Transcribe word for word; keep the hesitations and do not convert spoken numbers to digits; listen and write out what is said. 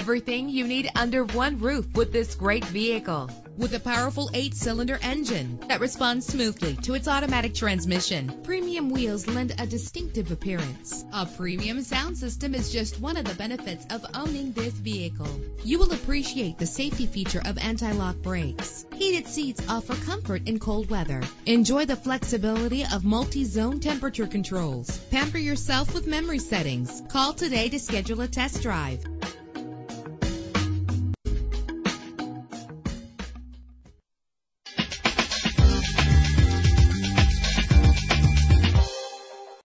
Everything you need under one roof with this great vehicle. With a powerful eight-cylinder engine that responds smoothly to its automatic transmission, premium wheels lend a distinctive appearance. A premium sound system is just one of the benefits of owning this vehicle. You will appreciate the safety feature of anti-lock brakes. Heated seats offer comfort in cold weather. Enjoy the flexibility of multi-zone temperature controls. Pamper yourself with memory settings. Call today to schedule a test drive.